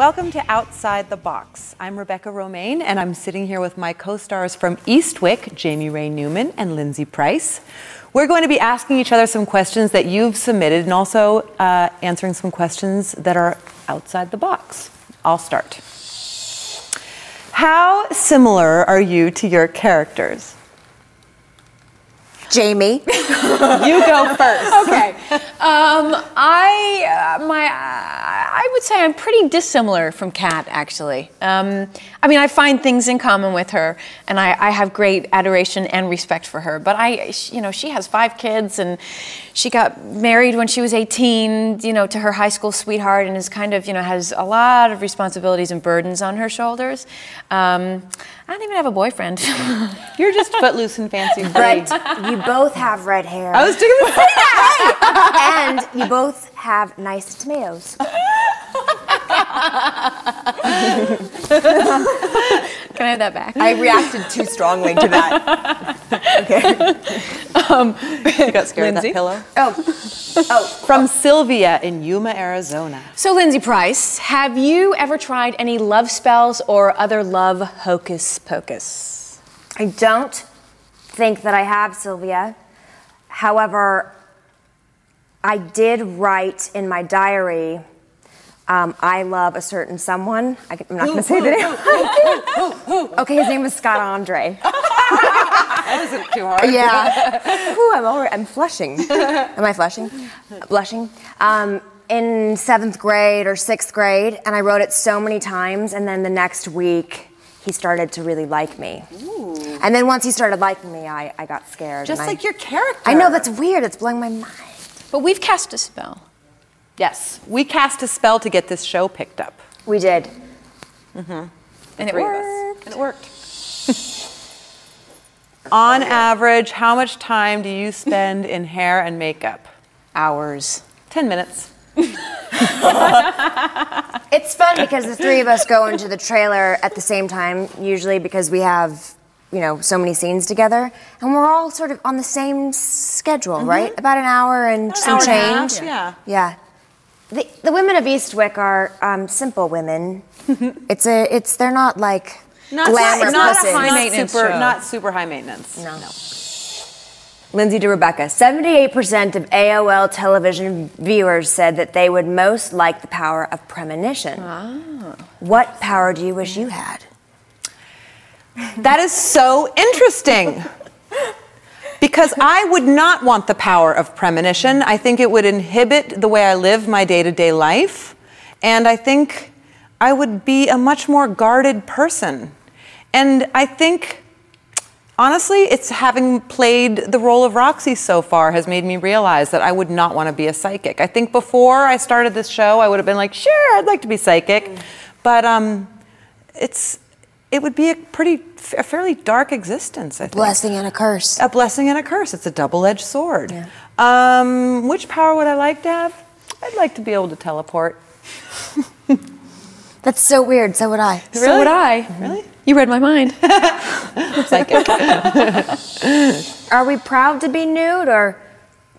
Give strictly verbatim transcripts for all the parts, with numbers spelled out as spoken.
Welcome to Outside the Box. I'm Rebecca Romijn, and I'm sitting here with my co-stars from Eastwick, Jaime Ray Newman and Lindsay Price. We're going to be asking each other some questions that you've submitted and also uh, answering some questions that are outside the box. I'll start. How similar are you to your characters? Jaime, you go first. Okay, um, I uh, my uh, I would say I'm pretty dissimilar from Kat, actually. Um, I mean, I find things in common with her, and I, I have great adoration and respect for her. But I, you know, she has five kids, and she got married when she was eighteen, you know, to her high school sweetheart, and is kind of, you know, has a lot of responsibilities and burdens on her shoulders. Um, I don't even have a boyfriend. You're just footloose and fancy. Right. You both have red hair. I was thinking the same thing. And you both have nice tomatoes. Can I have that back? I reacted too strongly to that. Okay. Um, you got scared Lindsay? Of that pillow? Oh. Oh. From oh. Sylvia in Yuma, Arizona. So, Lindsay Price, have you ever tried any love spells or other love hocus pocus? I don't think that I have, Sylvia. However, I did write in my diary, um, I love a certain someone. I, I'm not going to say the name. Okay, his name was Scott Andre. That isn't too hard. Yeah. Ooh, I'm, already, I'm flushing. Am I flushing? Blushing. Um, in seventh grade or sixth grade, and I wrote it so many times, and then the next week, he started to really like me. Ooh. And then once he started liking me, I, I got scared. Just like I, your character. I know, that's weird. It's blowing my mind. But we've cast a spell. Yes. We cast a spell to get this show picked up. We did. Mm-hmm. And it worked. And it worked. On average, how much time do you spend in hair and makeup? Hours. Ten minutes. It's fun because the three of us go into the trailer at the same time, usually because we have, you know, so many scenes together, and we're all sort of on the same schedule, mm-hmm. right? About an hour and some change. Yeah. Yeah. The, the women of Eastwick are um, simple women. it's a, it's, they're not like not glamour not, not, a high maintenance not, super, not super high maintenance. No. no. Lindsay to Rebecca, seventy-eight percent of A O L television viewers said that they would most like the power of premonition. Ah. What power do you wish you had? That is so interesting. Because I would not want the power of premonition. I think it would inhibit the way I live my day-to-day life. And I think I would be a much more guarded person. And I think, honestly, it's having played the role of Roxy so far has made me realize that I would not want to be a psychic. I think before I started this show, I would have been like, sure, I'd like to be psychic. But um, it's... it would be a pretty, a fairly dark existence, I think. Blessing and a curse. A blessing and a curse. It's a double-edged sword. Yeah. Um, which power would I like to have? I'd like to be able to teleport. That's so weird. So would I. Really? So would I. Mm-hmm. Really? You read my mind. Psychic. Are we proud to be nude, or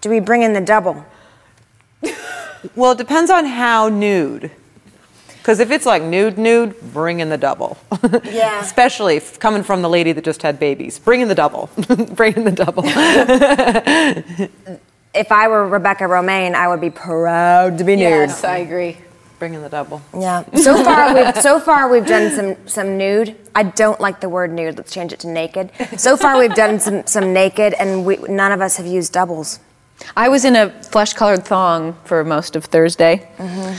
do we bring in the double? Well, it depends on how nude. Because if it's like nude, nude, bring in the double. Yeah. Especially if coming from the lady that just had babies. Bring in the double. Bring in the double. If I were Rebecca Romijn, I would be proud to be nude. Yes, I agree. Bring in the double. Yeah. So far, we've, so far we've done some, some nude. I don't like the word nude. Let's change it to naked. So far we've done some, some naked, and we, none of us have used doubles. I was in a flesh-colored thong for most of Thursday. Mm-hmm.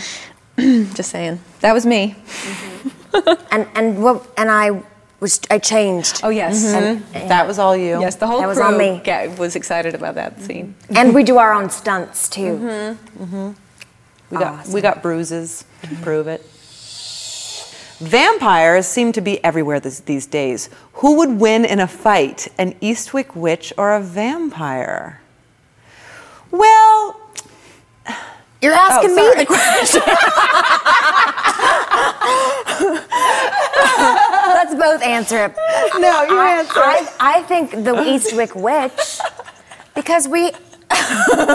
Just saying. That was me. Mm-hmm. and and what and I was I changed. Oh yes. Mm-hmm. and, yeah. That was all you. Yes, the whole that was crew all me. Was excited about that mm-hmm. scene. And we do our own stunts too. Mm-hmm. Mm-hmm. We got awesome. we got bruises mm-hmm. to prove it. Vampires seem to be everywhere this, these days. Who would win in a fight, an Eastwick witch or a vampire? Well, you're asking oh, me the question. Let's both answer it. No, you I, answer I, I think the Eastwick witch, because we, Well,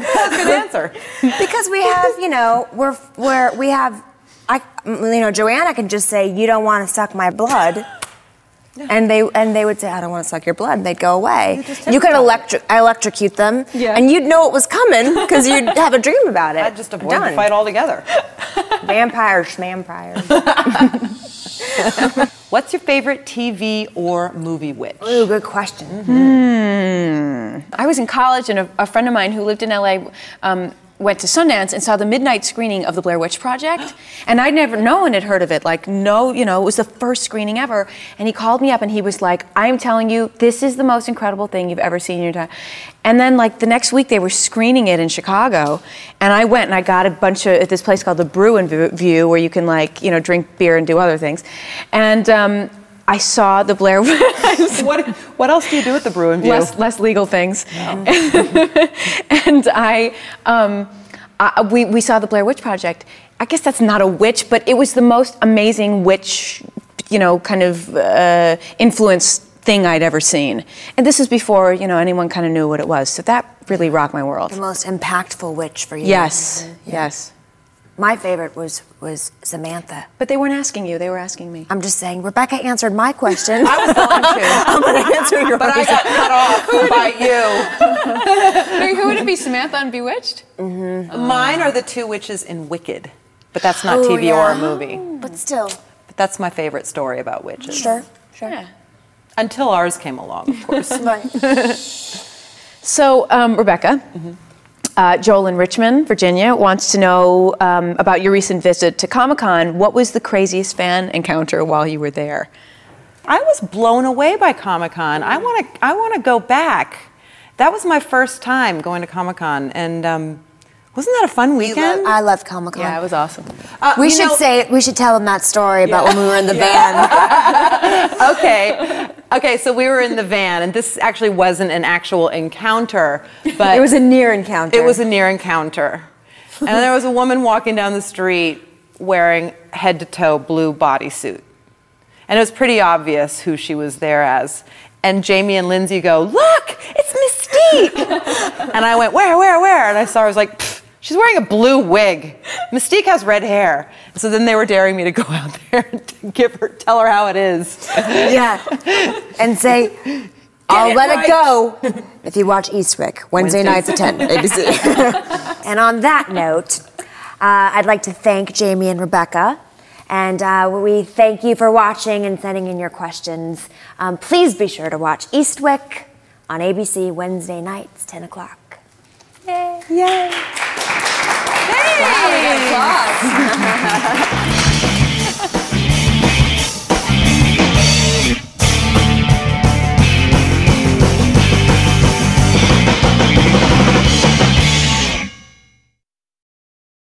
that's a good answer. Because we have, you know, we're, we're, we have, I, you know, Joanna can just say, you don't want to suck my blood. Yeah. And they and they would say, I don't want to suck your blood, and they'd go away. You could electro electrocute them, yeah. and you'd know it was coming because you'd have a dream about it. I'd just avoid Done. the fight altogether. Vampire schmampire. What's your favorite T V or movie witch? Ooh, good question. Mm-hmm. Hmm. I was in college, and a, a friend of mine who lived in L A um, went to Sundance and saw the midnight screening of The Blair Witch Project, and I'd never, no one had heard of it, like no, you know, it was the first screening ever, and he called me up and he was like, I'm telling you, this is the most incredible thing you've ever seen in your time. And then like the next week they were screening it in Chicago, and I went and I got a bunch of, at this place called The Brewing View, where you can like, you know, drink beer and do other things, and um, I saw The Blair Witch. what, what else do you do at the Brewing View? Less, less legal things. No. And I, um, I we, we saw The Blair Witch Project. I guess that's not a witch, but it was the most amazing witch, you know, kind of uh, influence thing I'd ever seen. And this was before, you know, anyone kind of knew what it was. So that really rocked my world. The most impactful witch for you. Yes, yeah. yes. My favorite was, was Samantha. But they weren't asking you, they were asking me. I'm just saying, Rebecca answered my question. I was going to. I'm going to answer your question. But I got cut off by you. Wait, who would it be, Samantha on Bewitched? Mm-hmm. uh, Mine are the two witches in Wicked. But that's not oh, T V yeah. or a movie. But still. But that's my favorite story about witches. Sure, sure. Yeah. Until ours came along, of course. Right. So, um, Rebecca. Mm-hmm. Uh, Joel in Richmond, Virginia, wants to know um, about your recent visit to Comic-Con. What was the craziest fan encounter while you were there? I was blown away by Comic-Con. I want to I want to go back. That was my first time going to Comic-Con, and um, wasn't that a fun weekend? Love, I love Comic-Con. Yeah, it was awesome. Uh, we should know, say we should tell them that story yeah. about when we were in the yeah. van. Okay. Okay, so we were in the van, and this actually wasn't an actual encounter, but... It was a near encounter. It was a near encounter. And there was a woman walking down the street wearing head-to-toe blue bodysuit. And it was pretty obvious who she was there as. And Jaime and Lindsay go, look, it's Mystique! And I went, where, where, where? And I saw her, I was like, pfft. She's wearing a blue wig. Mystique has red hair. So then they were daring me to go out there and give her, tell her how it is. Yeah, and say, I'll it let right. it go if you watch Eastwick, Wednesday, Wednesday. nights at ten, A B C. And on that note, uh, I'd like to thank Jaime and Rebecca. And uh, we thank you for watching and sending in your questions. Um, please be sure to watch Eastwick on A B C Wednesday nights, ten o'clock. Yay. Yay.